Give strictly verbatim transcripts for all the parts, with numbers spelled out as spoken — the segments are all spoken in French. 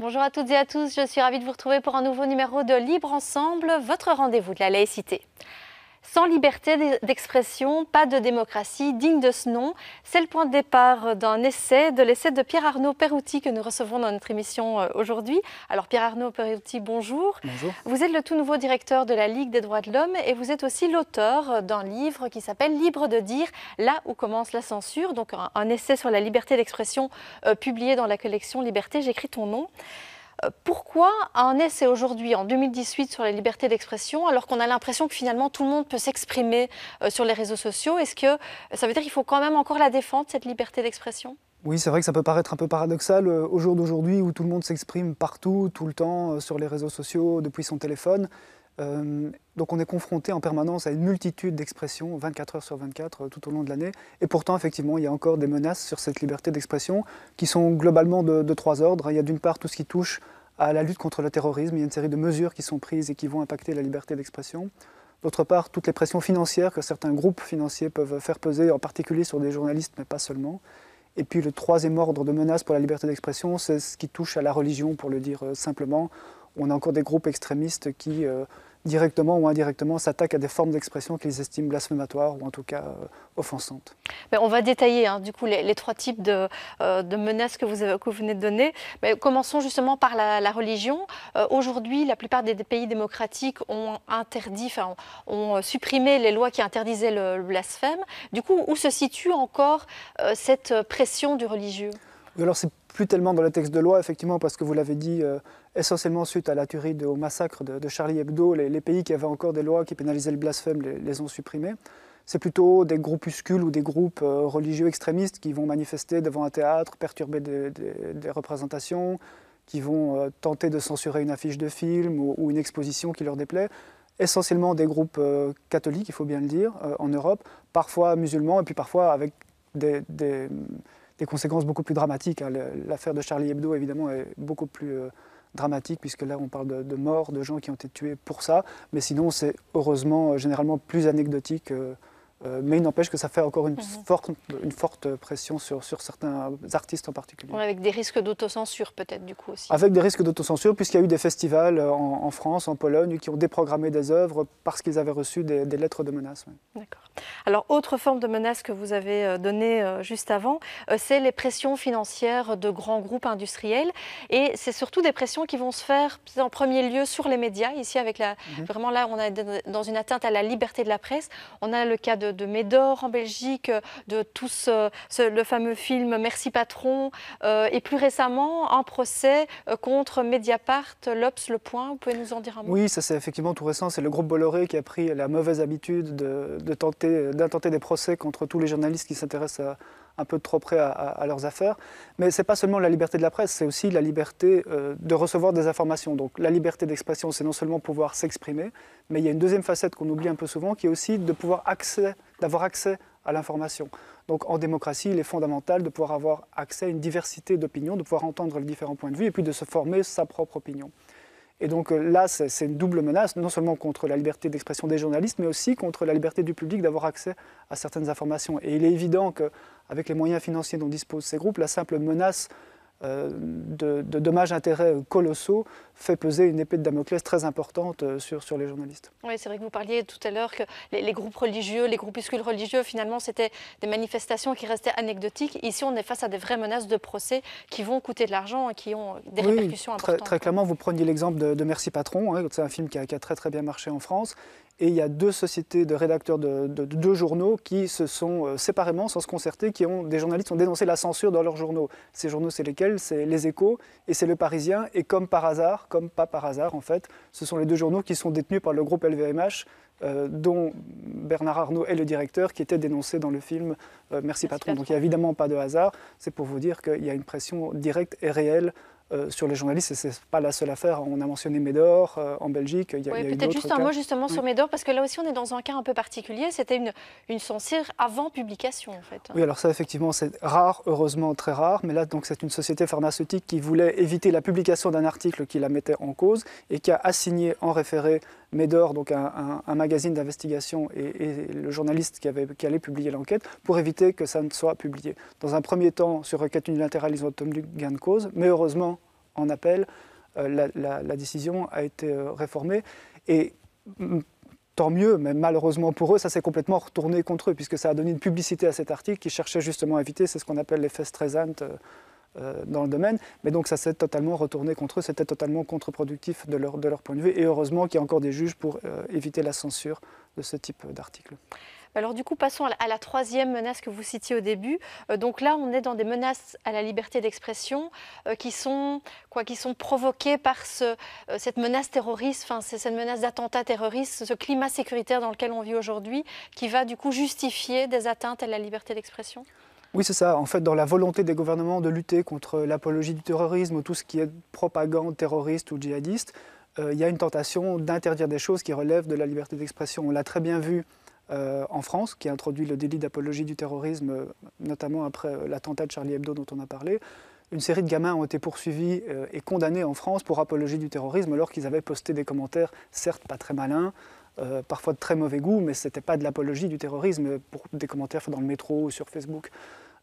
Bonjour à toutes et à tous, je suis ravie de vous retrouver pour un nouveau numéro de Libre Ensemble, votre rendez-vous de la laïcité. Sans liberté d'expression, pas de démocratie digne de ce nom, c'est le point de départ d'un essai, de l'essai de Pierre-Arnaud Perrouty que nous recevons dans notre émission aujourd'hui. Alors Pierre-Arnaud Perrouty, bonjour. Bonjour. Vous êtes le tout nouveau directeur de la Ligue des droits de l'homme et vous êtes aussi l'auteur d'un livre qui s'appelle « Libres de dire, là où commence la censure », donc un, un essai sur la liberté d'expression euh, publié dans la collection « Liberté, j'écris ton nom ». Pourquoi un essai aujourd'hui, en deux mille dix-huit, sur la liberté d'expression, alors qu'on a l'impression que finalement tout le monde peut s'exprimer euh, sur les réseaux sociaux? Est-ce que ça veut dire qu'il faut quand même encore la défendre, cette liberté d'expression? Oui, c'est vrai que ça peut paraître un peu paradoxal euh, au jour d'aujourd'hui où tout le monde s'exprime partout, tout le temps, euh, sur les réseaux sociaux, depuis son téléphone. Euh, donc on est confronté en permanence à une multitude d'expressions, vingt-quatre heures sur vingt-quatre, euh, tout au long de l'année. Et pourtant, effectivement, il y a encore des menaces sur cette liberté d'expression qui sont globalement de, de trois ordres. Il y a d'une part tout ce qui touche à la lutte contre le terrorisme. Il y a une série de mesures qui sont prises et qui vont impacter la liberté d'expression. D'autre part, toutes les pressions financières que certains groupes financiers peuvent faire peser, en particulier sur des journalistes, mais pas seulement. Et puis le troisième ordre de menace pour la liberté d'expression, c'est ce qui touche à la religion, pour le dire simplement. On a encore des groupes extrémistes qui, euh, directement ou indirectement, s'attaquent à des formes d'expression qu'ils estiment blasphématoires ou en tout cas euh, offensantes. Mais on va détailler hein, du coup les, les trois types de, euh, de menaces que vous, avez, que vous venez de donner. Mais commençons justement par la, la religion. Euh, Aujourd'hui, la plupart des, des pays démocratiques ont interdit, enfin, ont, ont supprimé les lois qui interdisaient le, le blasphème. Du coup, où se situe encore euh, cette pression du religieux? Alors, c'est plus tellement dans les textes de loi, effectivement, parce que vous l'avez dit, euh, essentiellement suite à la tuerie, de, au massacre de, de Charlie Hebdo, les, les pays qui avaient encore des lois qui pénalisaient le blasphème les, les ont supprimés. C'est plutôt des groupuscules ou des groupes euh, religieux extrémistes qui vont manifester devant un théâtre, perturber des, des, des représentations, qui vont euh, tenter de censurer une affiche de film ou, ou une exposition qui leur déplaît. Essentiellement des groupes euh, catholiques, il faut bien le dire, euh, en Europe, parfois musulmans et puis parfois avec des... des des conséquences beaucoup plus dramatiques. L'affaire de Charlie Hebdo, évidemment, est beaucoup plus dramatique, puisque là, on parle de, de morts, de gens qui ont été tués pour ça. Mais sinon, c'est heureusement généralement plus anecdotique. Euh, mais il n'empêche que ça fait encore une, mmh. forte, une forte pression sur, sur certains artistes en particulier. Ouais, avec des risques d'autocensure peut-être du coup aussi. Avec des risques d'autocensure puisqu'il y a eu des festivals en, en France, en Pologne, qui ont déprogrammé des œuvres parce qu'ils avaient reçu des, des lettres de menaces. Oui. D'accord. Alors autre forme de menace que vous avez donnée juste avant, c'est les pressions financières de grands groupes industriels. Et c'est surtout des pressions qui vont se faire en premier lieu sur les médias. Ici avec la, mmh. vraiment là on est dans une atteinte à la liberté de la presse. On a le cas de de Médor en Belgique, de tout ce, ce, le fameux film Merci Patron, euh, et plus récemment un procès contre Mediapart, L'Obs, Le Point. Vous pouvez nous en dire un mot? Oui, ça c'est effectivement tout récent. C'est le groupe Bolloré qui a pris la mauvaise habitude de, de tenter, d'intenter des procès contre tous les journalistes qui s'intéressent un peu de trop près à, à, à leurs affaires. Mais ce n'est pas seulement la liberté de la presse, c'est aussi la liberté euh, de recevoir des informations. Donc la liberté d'expression, c'est non seulement pouvoir s'exprimer, mais il y a une deuxième facette qu'on oublie un peu souvent, qui est aussi de pouvoir accès, d'avoir accès à l'information. Donc en démocratie, il est fondamental de pouvoir avoir accès à une diversité d'opinions, de pouvoir entendre les différents points de vue et puis de se former sa propre opinion. Et donc là, c'est une double menace, non seulement contre la liberté d'expression des journalistes, mais aussi contre la liberté du public d'avoir accès à certaines informations. Et il est évident qu'avec les moyens financiers dont disposent ces groupes, la simple menace euh, de, de dommages-intérêts colossaux fait peser une épée de Damoclès très importante sur, sur les journalistes. Oui, c'est vrai que vous parliez tout à l'heure que les, les groupes religieux, les groupuscules religieux, finalement, c'était des manifestations qui restaient anecdotiques. Ici, on est face à des vraies menaces de procès qui vont coûter de l'argent et qui ont des oui, répercussions très, importantes. Très clairement, vous preniez l'exemple de, de Merci Patron, hein, c'est un film qui a, qui a très très bien marché en France. Et il y a deux sociétés de rédacteurs de, de, de deux journaux qui se sont euh, séparément, sans se concerter, qui ont, des journalistes ont dénoncé la censure dans leurs journaux. Ces journaux, c'est lesquels? C'est Les Echos et c'est Le Parisien. Et comme par hasard, comme pas par hasard en fait, ce sont les deux journaux qui sont détenus par le groupe L V M H, euh, dont Bernard Arnault est le directeur, qui était dénoncé dans le film euh, Merci, Merci Patron. Patron. Donc il n'y a évidemment pas de hasard, c'est pour vous dire qu'il y a une pression directe et réelle euh, sur les journalistes, et ce n'est pas la seule affaire. On a mentionné Médor euh, en Belgique. Il y a, oui, peut-être juste un mot justement oui. sur Médor, parce que là aussi on est dans un cas un peu particulier. C'était une, une censure avant publication en fait. Oui, alors ça effectivement c'est rare, heureusement très rare, mais là donc c'est une société pharmaceutique qui voulait éviter la publication d'un article qui la mettait en cause et qui a assigné en référé Médor, donc un, un, un magazine d'investigation, et, et le journaliste qui, avait, qui allait publier l'enquête pour éviter que ça ne soit publié. Dans un premier temps, sur requête unilatérale, ils ont obtenu gain de cause, mais heureusement, en appel, euh, la, la, la décision a été euh, réformée. Et tant mieux, mais malheureusement pour eux, ça s'est complètement retourné contre eux, puisque ça a donné une publicité à cet article qui cherchait justement à éviter, c'est ce qu'on appelle l'effet Streisand euh, euh, dans le domaine. Mais donc ça s'est totalement retourné contre eux, c'était totalement contre-productif de leur, de leur point de vue. Et heureusement qu'il y a encore des juges pour euh, éviter la censure de ce type d'article. Alors du coup, passons à la troisième menace que vous citiez au début. Euh, donc là, on est dans des menaces à la liberté d'expression euh, qui sont quoi, qui sont provoquées par ce, euh, cette menace terroriste, enfin c'est cette menace d'attentat terroriste, ce climat sécuritaire dans lequel on vit aujourd'hui, qui va du coup justifier des atteintes à la liberté d'expression. Oui, c'est ça. En fait, dans la volonté des gouvernements de lutter contre l'apologie du terrorisme ou tout ce qui est propagande terroriste ou djihadiste, euh, il y a une tentation d'interdire des choses qui relèvent de la liberté d'expression. On l'a très bien vu. Euh, en France, qui a introduit le délit d'apologie du terrorisme, euh, notamment après euh, l'attentat de Charlie Hebdo dont on a parlé. Une série de gamins ont été poursuivis euh, et condamnés en France pour apologie du terrorisme alors qu'ils avaient posté des commentaires, certes pas très malins, euh, parfois de très mauvais goût, mais ce n'était pas de l'apologie du terrorisme, pour des commentaires dans le métro ou sur Facebook.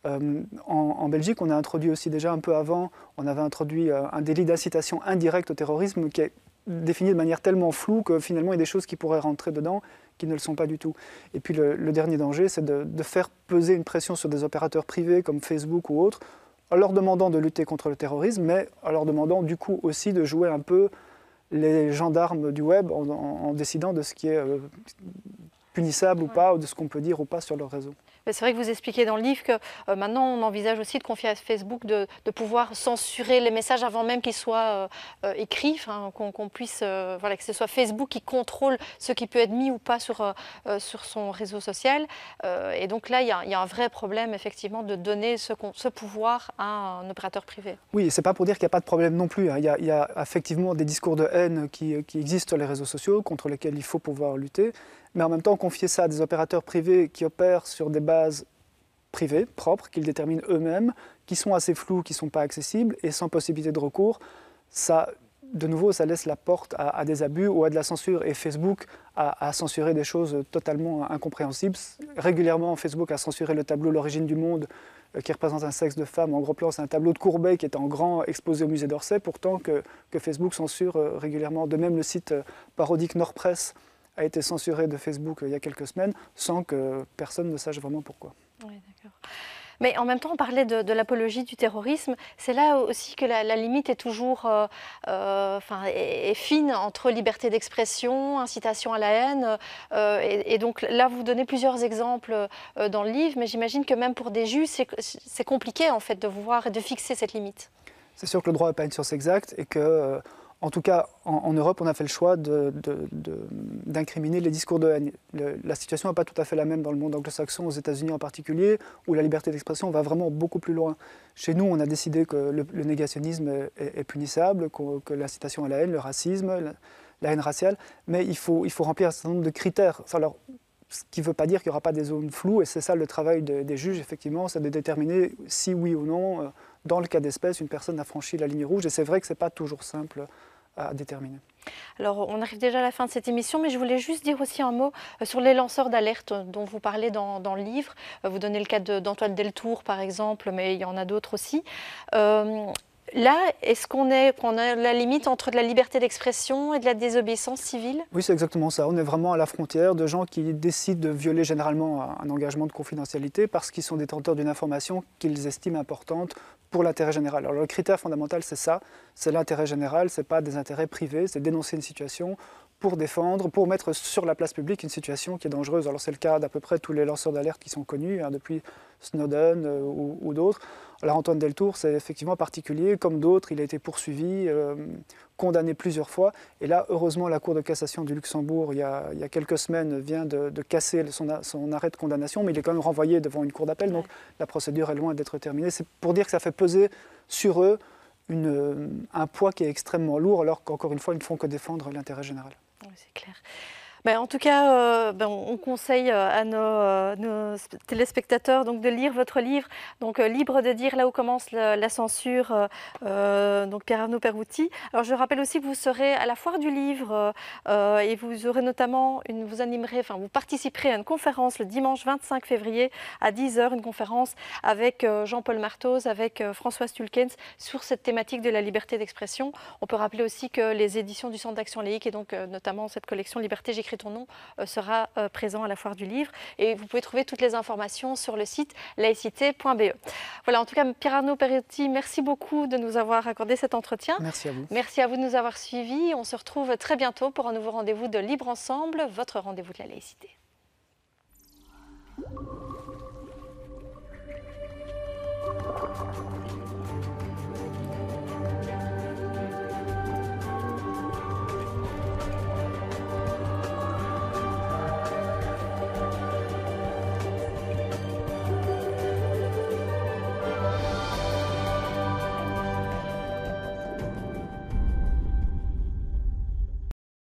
Euh, en, en Belgique, on a introduit aussi déjà un peu avant, on avait introduit euh, un délit d'incitation indirecte au terrorisme qui est défini de manière tellement floue que finalement il y a des choses qui pourraient rentrer dedans qui ne le sont pas du tout. Et puis le, le dernier danger, c'est de, de faire peser une pression sur des opérateurs privés comme Facebook ou autres, en leur demandant de lutter contre le terrorisme, mais en leur demandant du coup aussi de jouer un peu les gendarmes du web en, en, en décidant de ce qui est euh, punissable ou pas, ou de ce qu'on peut dire ou pas sur leur réseau. C'est vrai que vous expliquez dans le livre que euh, maintenant on envisage aussi de confier à Facebook de, de pouvoir censurer les messages avant même qu'ils soient euh, écrits, hein, qu'on qu'on puisse, euh, voilà, que ce soit Facebook qui contrôle ce qui peut être mis ou pas sur, euh, sur son réseau social. Euh, et donc là, il y a, y a un vrai problème effectivement de donner ce, ce pouvoir à un opérateur privé. Oui, c'est pas pour dire qu'il n'y a pas de problème non plus. Hein. Il y a, il y a effectivement des discours de haine qui, qui existent sur les réseaux sociaux contre lesquels il faut pouvoir lutter. Mais en même temps, confier ça à des opérateurs privés qui opèrent sur des bases privées, propres, qu'ils déterminent eux-mêmes, qui sont assez floues, qui ne sont pas accessibles, et sans possibilité de recours, ça, de nouveau, ça laisse la porte à, à des abus ou à de la censure. Et Facebook a, a censuré des choses totalement incompréhensibles. Régulièrement, Facebook a censuré le tableau « L'origine du monde » qui représente un sexe de femme. En gros plan, c'est un tableau de Courbet qui est en grand exposé au musée d'Orsay, pourtant que, que Facebook censure régulièrement. De même, le site parodique Nordpresse a été censuré de Facebook il y a quelques semaines, sans que personne ne sache vraiment pourquoi. Oui, d'accord. Mais en même temps, on parlait de, de l'apologie du terrorisme. C'est là aussi que la, la limite est toujours euh, euh, enfin, est, est fine entre liberté d'expression, incitation à la haine. Euh, et, et donc là, vous donnez plusieurs exemples euh, dans le livre, mais j'imagine que même pour des juges, c'est compliqué en fait, de voir et de fixer cette limite. C'est sûr que le droit n'est pas une science exacte et que... Euh, En tout cas, en, en Europe, on a fait le choix de, de, de, d'incriminer les discours de haine. Le, la situation n'est pas tout à fait la même dans le monde anglo-saxon, aux États-Unis en particulier, où la liberté d'expression va vraiment beaucoup plus loin. Chez nous, on a décidé que le, le négationnisme est, est punissable, que, que l'incitation à la haine, le racisme, la, la haine raciale, mais il faut, il faut remplir un certain nombre de critères. Alors, ce qui ne veut pas dire qu'il n'y aura pas des zones floues, et c'est ça le travail de, des juges, effectivement, c'est de déterminer si oui ou non, dans le cas d'espèce, une personne a franchi la ligne rouge, et c'est vrai que ce n'est pas toujours simple à déterminer. Alors, on arrive déjà à la fin de cette émission, mais je voulais juste dire aussi un mot sur les lanceurs d'alerte dont vous parlez dans, dans le livre. Vous donnez le cas d'Antoine Deltour, par exemple, mais il y en a d'autres aussi. Euh, Là, est-ce qu'on est, qu'on a la limite entre de la liberté d'expression et de la désobéissance civile? Oui, c'est exactement ça. On est vraiment à la frontière de gens qui décident de violer généralement un engagement de confidentialité parce qu'ils sont détenteurs d'une information qu'ils estiment importante pour l'intérêt général. Alors le critère fondamental, c'est ça, c'est l'intérêt général, c'est pas des intérêts privés, c'est dénoncer une situation pour défendre, pour mettre sur la place publique une situation qui est dangereuse. Alors c'est le cas d'à peu près tous les lanceurs d'alerte qui sont connus, hein, depuis Snowden euh, ou, ou d'autres. Alors Antoine Deltour, c'est effectivement particulier, comme d'autres, il a été poursuivi, euh, condamné plusieurs fois. Et là, heureusement, la Cour de cassation du Luxembourg, il y a, il y a quelques semaines, vient de, de casser son, son arrêt de condamnation, mais il est quand même renvoyé devant une cour d'appel, donc la procédure est loin d'être terminée. C'est pour dire que ça fait peser sur eux une, un poids qui est extrêmement lourd, alors qu'encore une fois, ils ne font que défendre l'intérêt général. Oui, c'est clair. Ben, en tout cas, euh, ben, on conseille à nos, euh, nos téléspectateurs donc, de lire votre livre, donc euh, Libre de dire, là où commence le, la censure, euh, donc Pierre-Arnaud Perrouty. Alors je rappelle aussi que vous serez à la foire du livre euh, et vous aurez notamment, une, vous animerez, enfin vous participerez à une conférence le dimanche vingt-cinq février à dix heures, une conférence avec euh, Jean-Paul Martoz, avec euh, Françoise Tulkens sur cette thématique de la liberté d'expression. On peut rappeler aussi que les éditions du Centre d'Action Laïque et donc euh, notamment cette collection Liberté, j'écris ton nom sera présent à la foire du livre et vous pouvez trouver toutes les informations sur le site laïcité point B E. Voilà, en tout cas, Pierre-Arnaud Perrouty, merci beaucoup de nous avoir accordé cet entretien. Merci à vous. Merci à vous de nous avoir suivis. On se retrouve très bientôt pour un nouveau rendez-vous de Libre Ensemble, votre rendez-vous de la laïcité.